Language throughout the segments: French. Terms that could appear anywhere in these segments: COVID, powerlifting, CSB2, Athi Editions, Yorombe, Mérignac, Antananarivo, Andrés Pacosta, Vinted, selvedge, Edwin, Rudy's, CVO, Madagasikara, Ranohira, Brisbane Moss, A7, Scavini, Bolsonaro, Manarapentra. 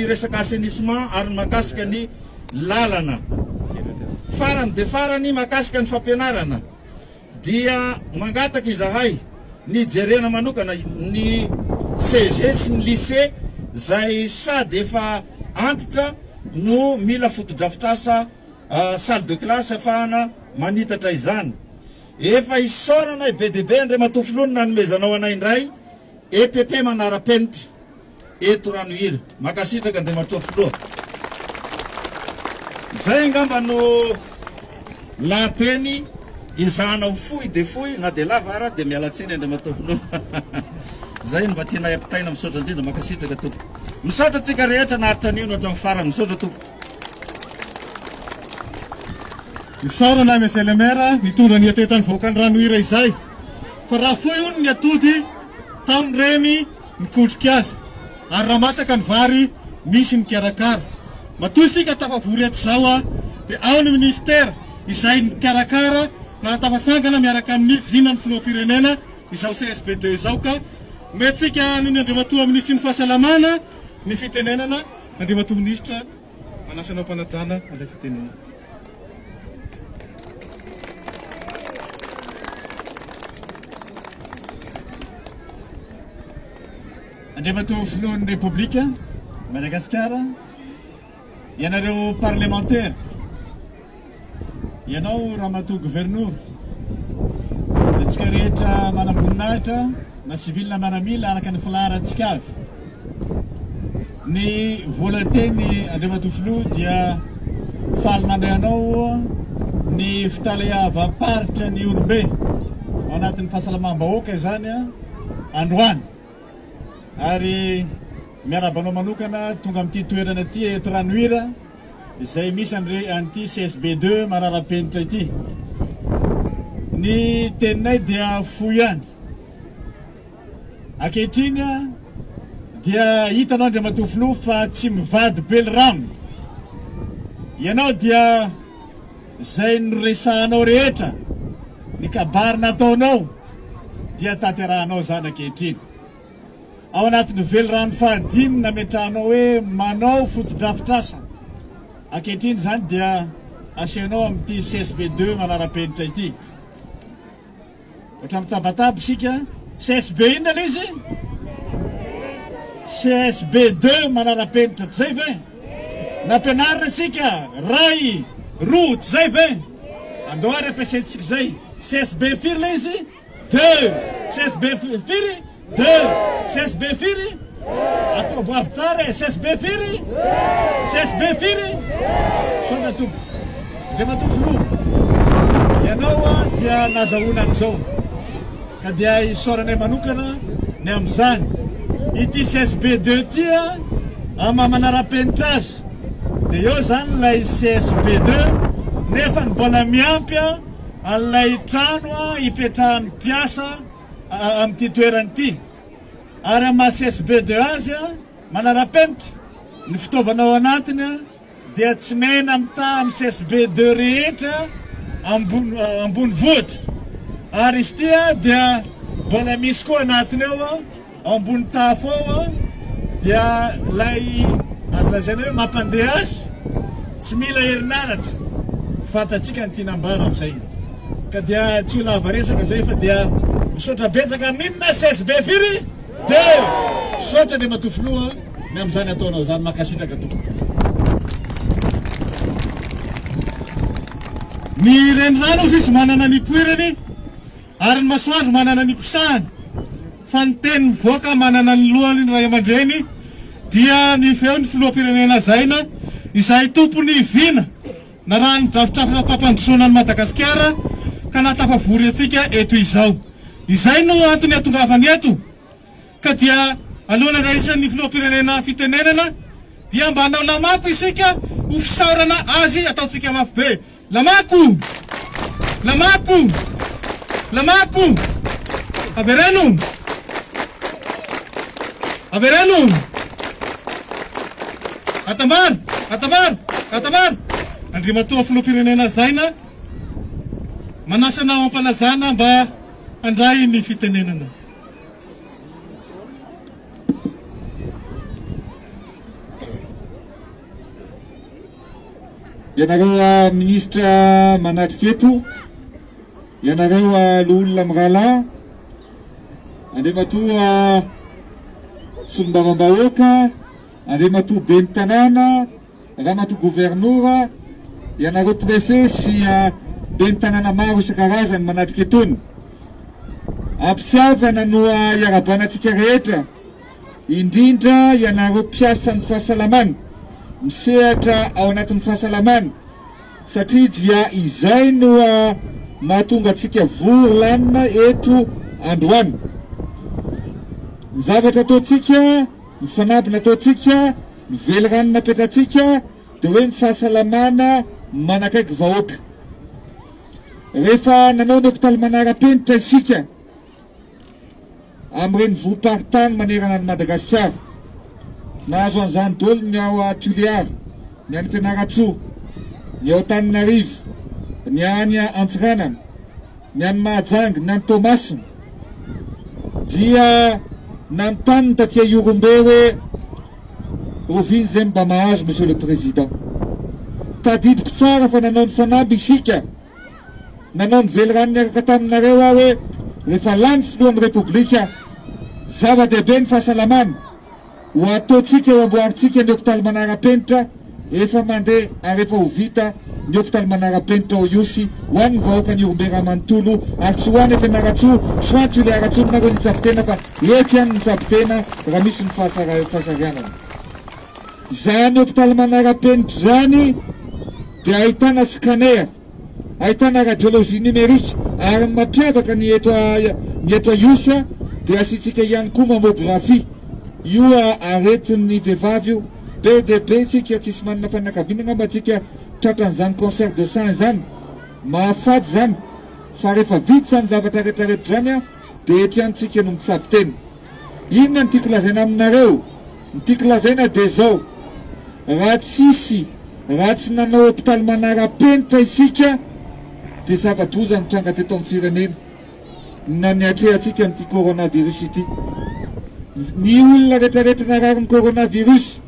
Resakansenisma ary makasika ny lalana farany de farany makasika ny fampianarana dia mangataka izahay ny jerena manokana ny CG sy ny lycée zay sady efa antitra no mila fotodrafitrasa salle de classe afahana manitatra izany efa isorana i BDB andre matofilonina ny mezanao anay indray EPP manarapenty eto Ranohira makasitaka de matofilo zay ngamba no la treni izana ufui de fui na de lavara de mialatsine de matofilo zay mbatina ya pitaina msotra ndido makasitaka tupu msotra tsikareta na atani uno tamfara msotra tupu msotra na meselemera nitunda niatetan fokan Ranohira izay farafuyun niatudi tamremi mkutkiasi Aramasa kanvari mission karakar. Matusi katafa furiat sawa te aun minister isain karakara na tafasanga na miarakam ni finan flopirenena isause SPD zauka metika ni ndimatu minister fasalamana ni fitenena na ndimatu minister manasana panatana ada fitenena Andemato Flon République, Madagascar, il y en a des parlementaires, il y en a des Ramato gouverneur, il y a Manabunata, la civile la Manamila, la Canfolara Tskav. Ni volonté, ni Andemato Flon, il y a Falmaneano, ni Ftalia Vapart, ni Urbe, on a une face à la Mambao, Kazania, Andouane. Ary miarabano manokana tonga amty toerana ty eto Ranohira izay misy anty CSB2 manarapenitra ity ny teninay dia foiany akehitrina dia hitanao ndray matofilo fa tsy mivady bely rano ianao dia zay nyresahanao rehetra ny kabary nataonao dia taterahanao zany akehitrina ao anatin'ny velorano fahadimy nametranao hoe manao fotodrafitrasa akehitriny zany dia asenao amin'ity CSB2 manarapenitra ity ohatra mitabataba sika CSB inona le izy CSB2 manarapenitra tsy zay ve nampianarina sika ray roa tsy zay ve andao ary ampiasaintsika zay CSB firy le izy 2 CSB firy 2 CSB Firi Attends, voir CSB Firi CSB Firi Sona tout. Je m'en flou. Yanawa, tia Nazaouna Nzo. Kadia Isorane Manukana, Namzan. Iti CSB 2 tia, Amamanara Pentas. De Yosan, la CSB 2, Nefan Bonamiampia, Alai Tranwa, Ipetan Piasa. Am titoeranty ara ma CSB2 azy manarapenitra ny fitaovanao anatiny dia tsy mena amita am CSB2 rehetra ambony vohitra ary izy tia dia mbola misy koa anatiny ao ambony tafo ao dia lay azy lazaina hoe mampandeha azy tsy mila herinaratra fantatsika ny tianambara amin'izay ka dia tsy lava resaka zay fa dia misotra betsaka amin'inona CSB firy 2 misotra de matofinoa ny amin'izany ataonao zany makasitraka tompoko ny renirano izy manana ny poirany ary ny masoandro manana ny pisahany fa ny teny mivoaka manana ny lohany ny ray aman-dreny dia ny feon'ny filoham-pirenena zaina izay tompony vina na raha ny dravitrafitra mpampandrosoana ny Madagasikara ka natafavory atsika eto izao izay no antony atongavany eto ka dia alohana raisan'ny filoham-pirenena fitenenana dia mba hanao lamako isika ho fisaorana azy ataontsika mafy be lamako lamako lamako avereno avereno atamar atamar atamar andrimatoa filoham-pirenena zaina manasana ao ampanazana mba andray ny fitenenana Yanagawa ministra manatiketo, yanagawa lula mgala, andematua sumbavambaoka, andematu bentanana, ramatu gouvernora, yanago préfet si bentanana maro sakarazan manatiketun. Apsavana noa yarabanatikeretra, indindra yanago piasan fasalaman. Mseatra au natun fasalaman satidya izainua matunga tikia vulana etu andwan zavata totikia mfanabna totikia velranna petatikia dewen fasalamana manakek vaoka refa nanonok talmanarapen taisikia amren vupartan maneranan Madagascar Nazon Zantol, Niawa Tuliar, Nian Tenarazu, Niotan Narif, Niania Antranan, Nian Mazang, Nan Thomas, Dia Nantan Tatia Yurumbewe, Ovin Zembamaj, Monsieur le Président. Tadid Ptsar, Nanon Sana Bishika, Nanon Velran Nerkatam Narewawe, Refalans Duan Republika, Zava de Ben Fasalaman. Ou à tout ce qui est au boire, ce qui est l'hôpital Manarapentra, et Famande, Arefa ou Vita, l'hôpital Manarapentra ou Yussi, Wan Vokan Yurbera Mantulu, Artsuan et Fenaratu, soit tu les Aratsu Nagon Zaptena, Yetian Zaptena, Ramisun Fasagana. Zan l'hôpital Manarapentra, de Aitana Scanner, Aitana Radiologie Numérique, Arma Pierre, Nieto Yussa, de Asitike Yankou Mammographie. You are arrêting the vivavio, PDP, c'est qui a tisman n'a pas n'a qu'à venir en bâtiquer, t'attends concert de 100 ans, ma fat zan, farefa vite sans avatare terretrania, de etian si qui nous s'abten. In anticlazenam nareo, anticlazena des eaux, ratsisi, ratsnano optal manara penta isikia, te savatus en tant que ton firenin, naniatia tiki anticoronavirusiti. Ni oulna retareta nararan coronavirus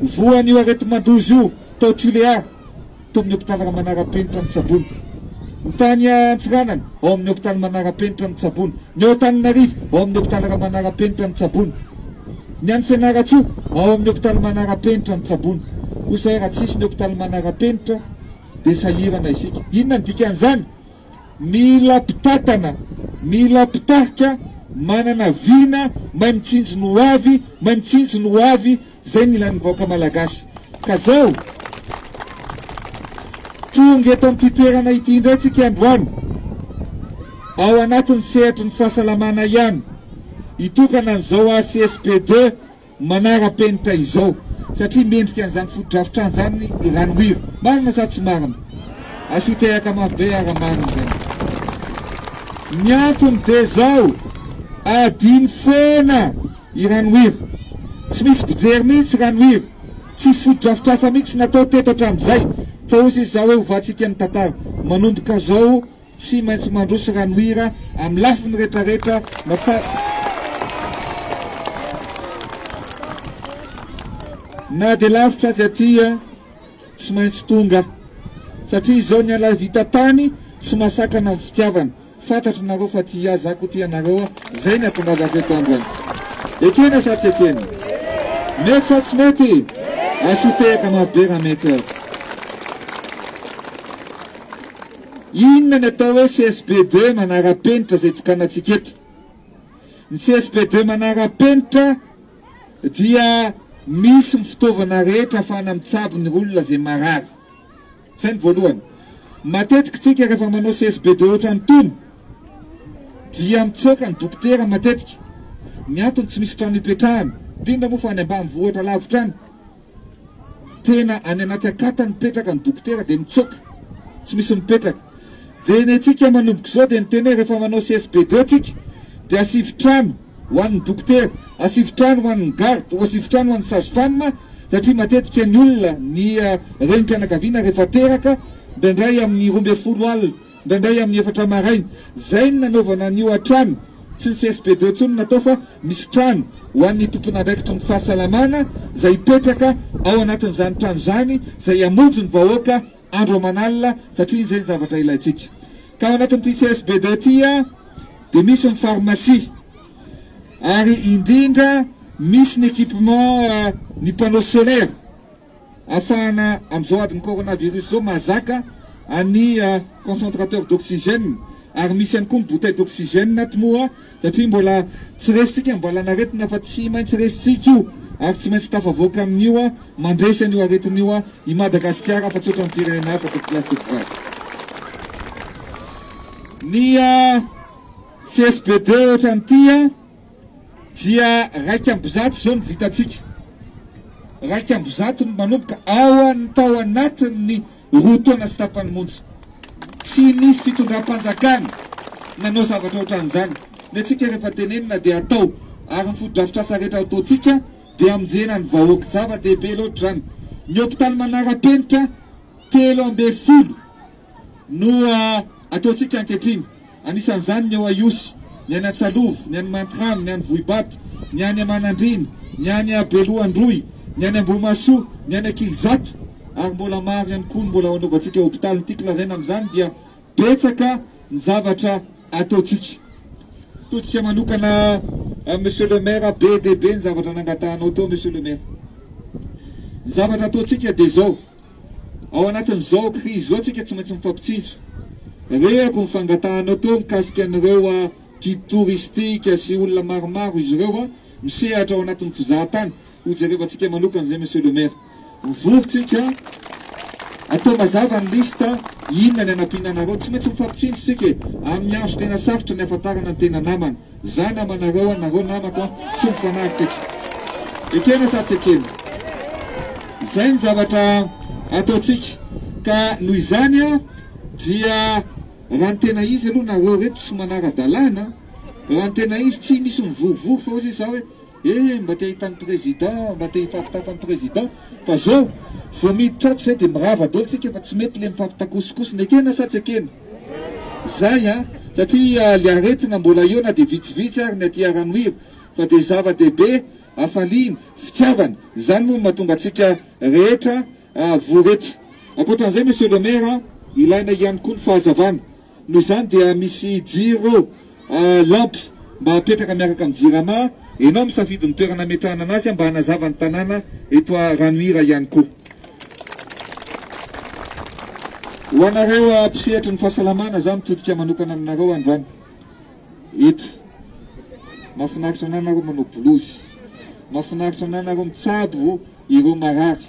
voa ni areta mandozo totulea tomny hôpital Manarapentra Tsabon tany Antsiranan ao amin'ny hôpital Manarapentra Tsabon ny Antananarivo ao amin'ny hôpital Manarapentra Tsabon ny any Fianaratsoa ao amin'ny hôpital Manarapentra Tsabon osa raha tsisy ny hôpital Manarapentra de sahirana isika inona dikan'izany mila pitatana mila pitarika manana vina même si nous avons même si nous avons zénilan voka malagas kazao tunge tantitera na itindati kiandwan awanatun setun fasalamana yan itukana zoa CSP2 Manarapentra izo satri menti kianzan foot draft tanzani iranwir magna satsmaram asutera kama vera manzen nyatun tezao Adin Fena, Iranouir. Smith Zerni, Iranouir. Si Soudrafta Samix n'a pas été tram Zai, Tausi Zawe ou Vatican Tatar, Manoud Kazao, si Mans Mandus Ranouira, Am Lafn Retareta, Nafa. Nadelaf Trazatia, Smans Tunga. Sati Zonia la Vitatani, Sumasakan of Stiavan. Fata tunago fatia zakutia nago zena tunaga ketangwa. Ekena satsekeni. Nek satsmeti. Asute kama bera meter. Inna netawe CSP2 Manarapentra zetukana tiketi. CSP2 Manarapentra dia misy fitaovana rehetra fana mitsabiny olona ze marary. Zany voalohany. Matetika tsika rehefa manao CSP2 otrantony. Diam tsoka ny dokotera matetika ny antony tsy misy trano ipetrahana dindra moa fa any ambanivohitra lavitra any tena any anaty akatany mipetraka ny dokotera dia mitsoka tsy misy mipetraka dia ny antsika manomboka izao dia niteny hoe rehefa manao CSP2 tsika dia asivitrano ho an'ny dokotera asivitrano ho an'ny garde asivitrano ho an'ny sage-femme satria matetika ny olona ny renim-pianakaviana rehefa teraka ndrindray amin'ny 12 alina ndray amin'ny efatra maraina zay nanaovana ny oatrany tsisespede tsony natao fa misy trano ho an'ny tompona raiky tony fahasalamana zay petraka ao anatin'izany trano zany zay amonjy ny vahoaka andro manalina satria izay zavatra ilaitsika ka ao anatin'ny tsisespede tia de misy ny pharmacie ary indindra misy ny équipement ny panneau solaire afana amizao adiny coronavirus zao mazaka any concentrateur d'oxygène ary misy any koa bouteille d'oxygène natmoa satria mbola tsy resitsika mbola naretina fa tsy maintsy resitsika io ary tsy maintsy tafavoaka amin'io a mandresy an'io aretin'io a i Madagasikara fa tsotra amin'ny firenena hafa fa plastika ny CSP2 ohatran'ity dia raiky ambizato zao ny vitantsika raiky ambizato ny manomboka ao any tao anatin'ny roa taona sy tapany monja tsy nisy fitondram-panjakana nanao zavatra ohatran'izany ny antsika rehefa tenenina dia atao ary ny fotodrafitrasa rehetra ataontsika dia aminjena ny vahoaka zava-dehibe loatra rano ny hôpitaly manara-penitra 3 no ataontsika ankehitriny anisan'izany ny eo Aiosy ny any Antsalovo ny any Mantrano ny any Vohibato ny any Manandriny ny any Belohandroy ny any Ambomasoa ny any Kilizato ary mbola maro ihany koa mbola anaovantsika hôpitaly ity klazaina amin'izany dia betsaka ny zavatra ataontsika todika manokana monsieur le maire be de be ny zavatra nangatahanao teo monsieur le maire ny zavatra ataontsika dia zao ao anatin'izao krizy izao tsika tsy maintsy mifampitsinjo rehako ny fangatahanao teo mikasika an'ireo guide touristique sy olona maromaro izy ireo a misehatra ao anatin'ny fizahatany ho jerevantsika manokan'izay monsieur le maire mivorontsika atao mazava ny lista inona ny anampihinanareo tsy maintsy mifampitsinjo sika amin'ny andro tena sarotra ny afantarana ny tena namana za namanareo anareo namako a tsy mifanaritsika ekena sa tsy ekena izay ny zavatra ataontsika ka noho izany a dia raha ny tena izy aloha nareo reto tsy manara-dalàna raha ny tena izy tsy misy mivorivory fa ozy za hoe eh mba te hitan'ny président mba te hifampitafan'ny président fa zao vao miditra ato zay dia mirava dolo tsika fa tsy mety le mifampitakosikosiny ekena sa tsy ekena zay a satria le aretina mbola eo na dia vitsivitsy ary ny aty Ranohira fa dia zava-dehibe afaliany fitiavana zany moa mahatonga antsika rehetra voretra akoatran'izay monsieur le maire ilaina ihany koa ny fahazavana noho izany dia misy jiro lampy mba hapetraka miaraka amin'ny jirama ianao misafidy ny toerana ametrahana anazy mba hanazava ny tanàna eto a Ranohira ihany koa ho anareo ampisehatry ny fahasalamana za mitodika manokana aminareo androany eto mahafinaritra ananareo manao bolozy mahafinaritra ananareo mitsabo ireo marary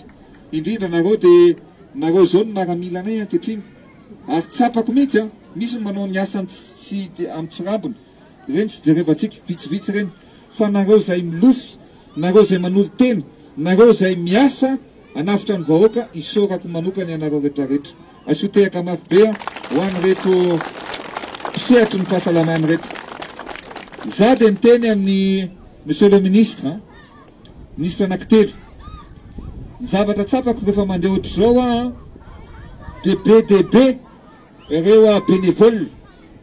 indrindra nareo dia nareo zao ny maramila anay ankehitriny ary tsapako mihitsy a misy manao ny asany tsy amin'ny tsirambiny reny tsy jerevantsika vitsivitsy reny fa nareo izay milofo nareo izay manolo tena nareo izay miasa anafitra ny vahoaka isaorako manokana ianareo rehetrarehetra asotehaka mafy be ho any reto mpisehatry ny fahasalamany reto za dia ny teny amin'ny monsieur le ministre ministre anankitelo ny zavatra tsapako rehefa mandeha ohatr'izao a dia be de be ireo bénévole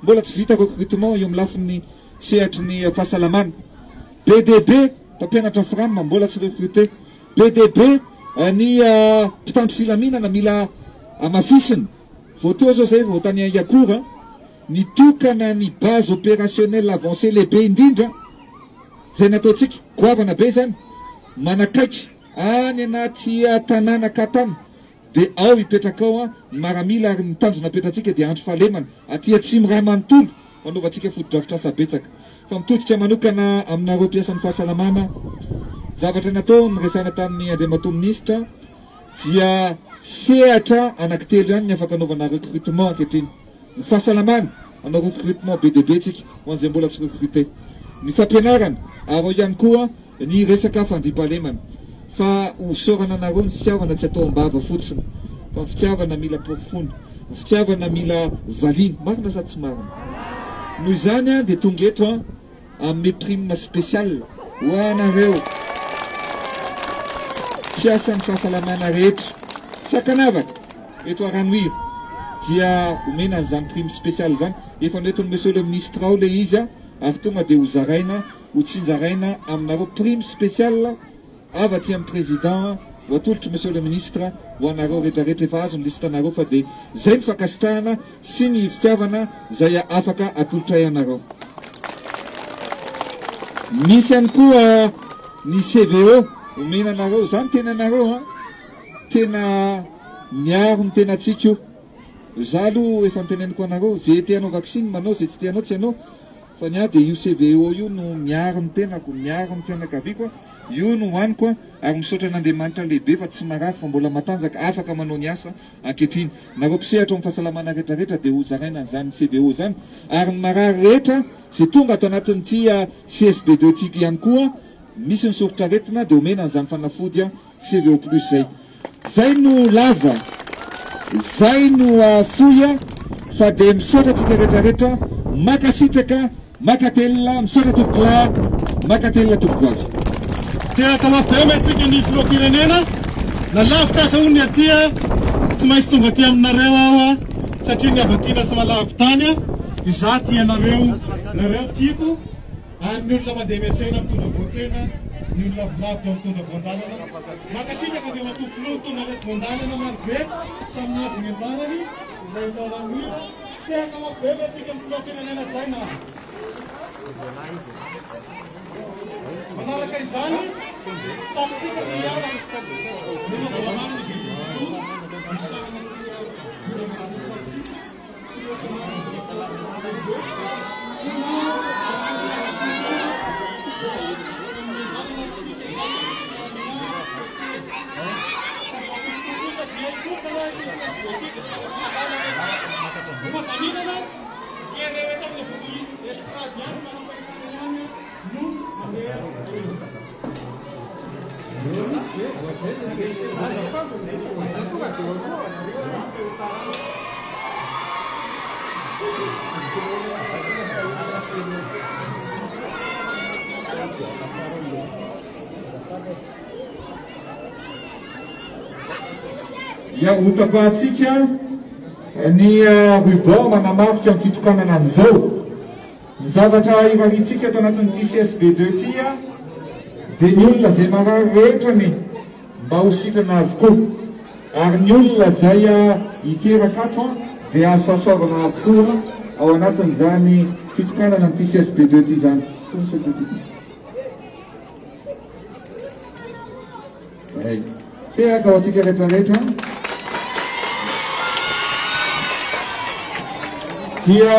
mbola tsy vitako recrutement eo amin'ny lafin'ny sehatry ny fahasalamana be de be mpampianatra ny franma mbola tsy recruté be de be ny mpitandro filaminana mila amafisiny voateo zao zay voatany Iakora nitokana ny base opérationnelle avancée lehibe indrindra zay nataontsika goavana be zany manakaiky any anaty tanàna katana dia ao hipetraka ao a maramila ary ny tanjona apetratsika dia andro fahalemana atya tsy miray manontolo anaovantsika fotodrafitrasa betsaka fa mitodika manokana aminareo mpiasan'ny fahasalamana zavatra natao nyresana tamin'ny andriamato ministra dia sehatra anankitelo ihany ny afaka anaovana recrutement ankehitriny ny fahasalamana anao recrutement be debe tsika ho an'izay mbola tsy recruté ny fampianarana ary ao ihany koa ny resaka fandrimpahalemana fa hosorana anareo ny fitiavana tsy atao ambava fotsiny fa ny fitiavana mila profona ny fitiavana mila valiny marina za tsy marina noho izany a dia tonga eto a amin'ny prime spéciale ho anareo mpiasan'ny fahasalamana rehetra sakanavaka eto a Ranohira dia homena n'izany prime spéciale izany efa noetony monsieur le ministre ao le izy a avy tonga de hozaraina ho tsinjaraina aminareo prime spéciale avy aty amin'ny président voatolotry monsieur le ministre ho anareo retraretra efa azo ny listanareo fa de zay ny fakasitrahana sy ny fitiavana zay afaka atolotra ianareo. Misy ihany koa ny CVO omenanareo zany tenanareo tena miaro ny tenatsika io. Zalo efa miteneniko anareo zay tianao vaksiny manao zay tsy tianao tsy anao fa ny ady io CVO io no miaro ny tenako miaro ny fianakaviko io no hoaniko ary misotra n'Andriamanitra lehibe fa tsy marary fa mbola matanjaka afaka manao ny asa ankehitriny nareo mpisehatra amin'ny fahasalamana rehetrarehetra de ho zaraina an'izany CVO zany ary ny marary rehetra zay tonga ato anatin'ity CSB2 tika ihany koa misy ny soratra retina de omena an'izany fanafody CVO plus zay zay no lava zay no foya fa de misotra tsika rehetrarehetra makasitraka makatelina misotra tokola makatelina tokoa. Tena tamapiame tsika ny filokirenena na lavitasa hono atya tsy maintsy tonga aty aminareo aho satria ny abatina sy malavitany iza ty anareo nareo tiako ary ny olona mandeha miantsena mitondra voatsena ny olona volavitra mitondra voandalana makasitraka de matofinoa mitondra reto voandalana marobe samy avy ny anjarany izay anjao Ranohira tena tamapiame tsika ny filokirenena zay na manaraka izany samy tsika dia manamamy ny vidiko misarana tsika dinasary politika sy osanary ny kalakalabe ia utapatsika ni ruban manamarika ny fitokanana an'izao zavatra iraritsika ato anatin'ity CSB2 tya de ny olona zay marary rehetrany mba ho sitrana avokoa ary ny olona zay hiteraka ato de azo fahasoavana avokoa ao anatin'izany fitokanana ny CSB2 ty zany. Teraka ho atsika rehetrarehetra dia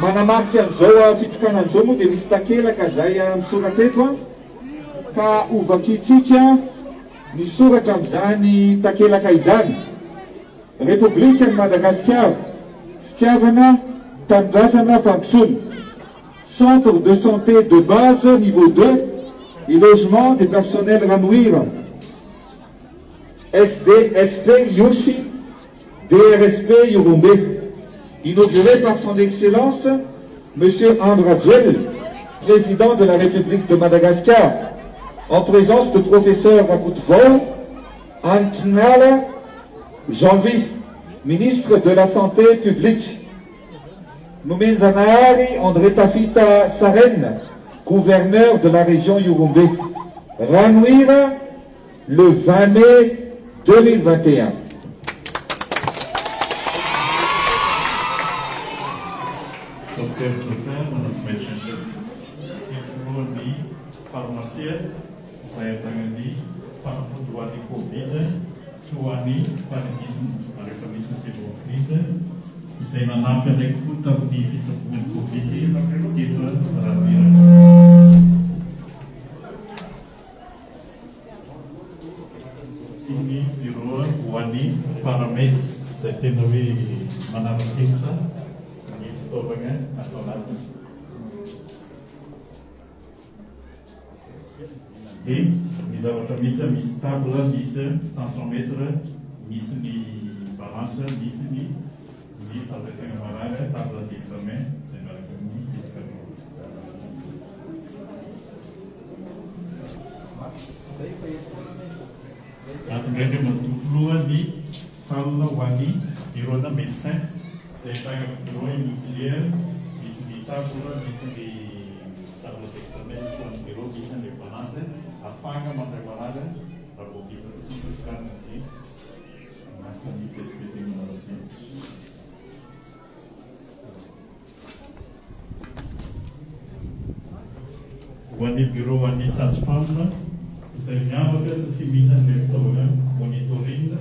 manamarika an'izao fitokana an'izao moa dia misy takelaka zay misoratra eto ka ovakitsika ny soratra amin'izany takelaka izany. Repoblikan'i Madagasikara fitiavana tanindrazana fampitsono centre de santé de base niveau 2 et logement des personnels Ranohira SDSP Yossi DRSP Yorombe, inauguré par son Excellence M. Andra Djel, président de la République de Madagascar, en présence de professeur Rakoutvo, Antinala Jean-Louis, ministre de la Santé publique, Noumenzanahari André Tafita Saren, gouverneur de la région Yorombe, Ranohira le 20 mai 2021. Saya tangani panafuduan di COVID, suani panatisme, para família sebo crise, saya nampak rekuta di fitapun COVID itu kita terapir. Ini biro suani paramet saya tenawi manam kita di fitobangan atau nanti. Et nous avons mis une table, mis tensiomètre, mis une balance, mis une table d'examen, c'est la commune fiscale. Attention, tout flou, ni salle wani, il y a un médecin, c'est un bureau immobilier, mis une obstáculos de estabelecimento com peru que são de balança, a fanga mandragolada, para poder simplificar aqui, mas também se explica em uma outra. Wani biro wani sasfamna, senyava que se utiliza no mercado, monitorinda,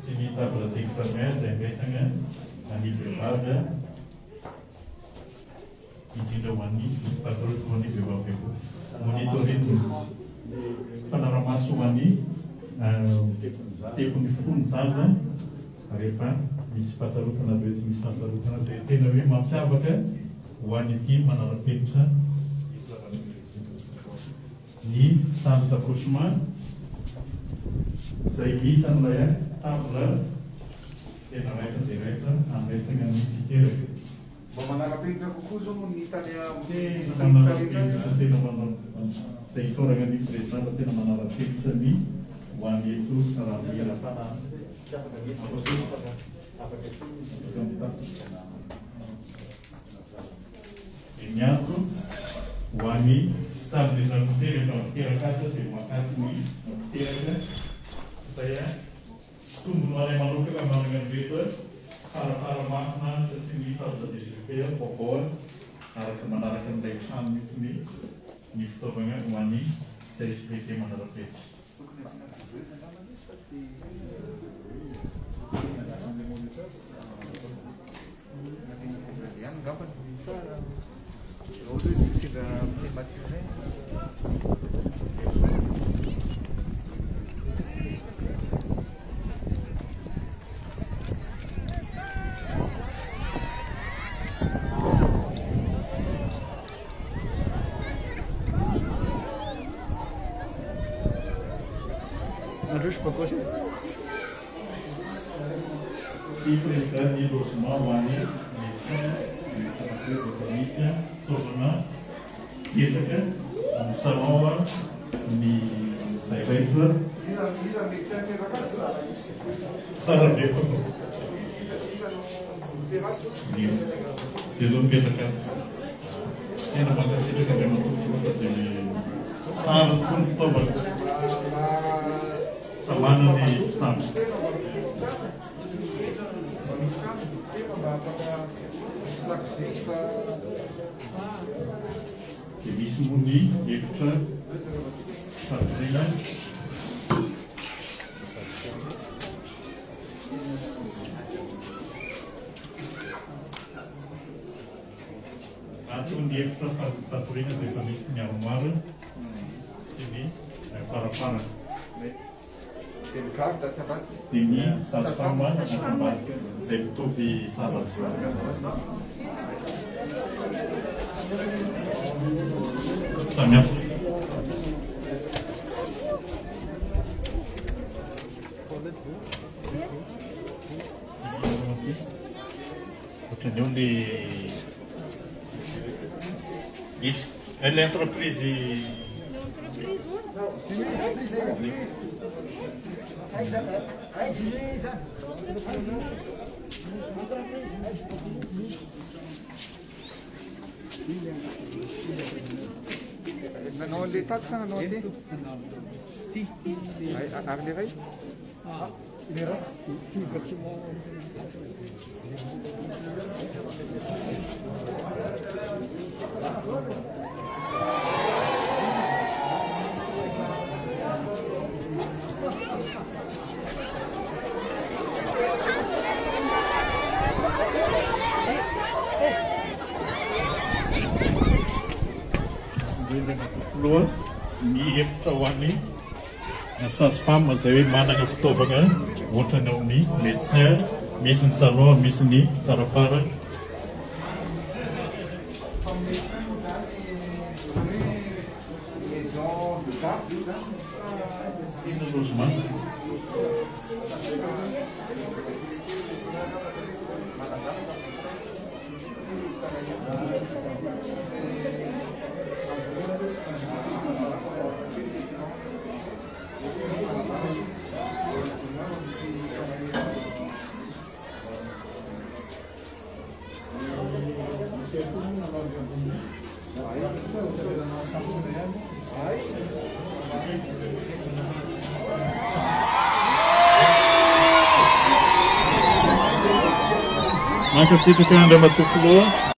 se evita para ter exames, investigações, aniversário, e tido wani passou o wani biro feio, monitorinda, panorama suwani, tempo de funçãs, arefa, isso passou o canal dois, isso passou o canal seis, tem também mapear porque wani time manar pincha ni salta kushman sai bisa naya tabla tenareta direta ambesa ngani tikere bomana kapitra kukuzo munita dia munita dia sai sora ngani presa tena manara tikta ni wani tu sala dia la tana siapa lagi apa ke inyaku wani sabe de saber então ter a casa ter uma casa minha ter a saia tudo no alemão maluco que vai mandar um beijo para marcar a seguinte altura de chegar por fora para que mandar a gente daí chamar isso me nisto venha o ani se explique mandar a gente Andrés Pacosta. Empresário de Bolsonaro, medicina, comissão, Yetaka, Samoa, ni Saibaitua. Salah dia. Dia, sebelum dia tak. Dia nak kasi dia kerja macam tu. Salah pun tobat. Samana ni sam. Bismuni, Efcha, Patria, Atun Efcha, Patria, se conhece minha armada, se me é para. Tem carta, sapato? Tem minha, sapato, sapato, sempre tive sapato. Samia. Continuando de it, ela é empresa. Non, les taxes, non, les taxes. Avec les règles. Les règles. Lua, ni efta wani, nasas famas aí mana que estou vendo, outra não ni, medicina, medicina salão, medicina ni, tarapara. Gracias. Não é que eu sei que tem andando a tu falou.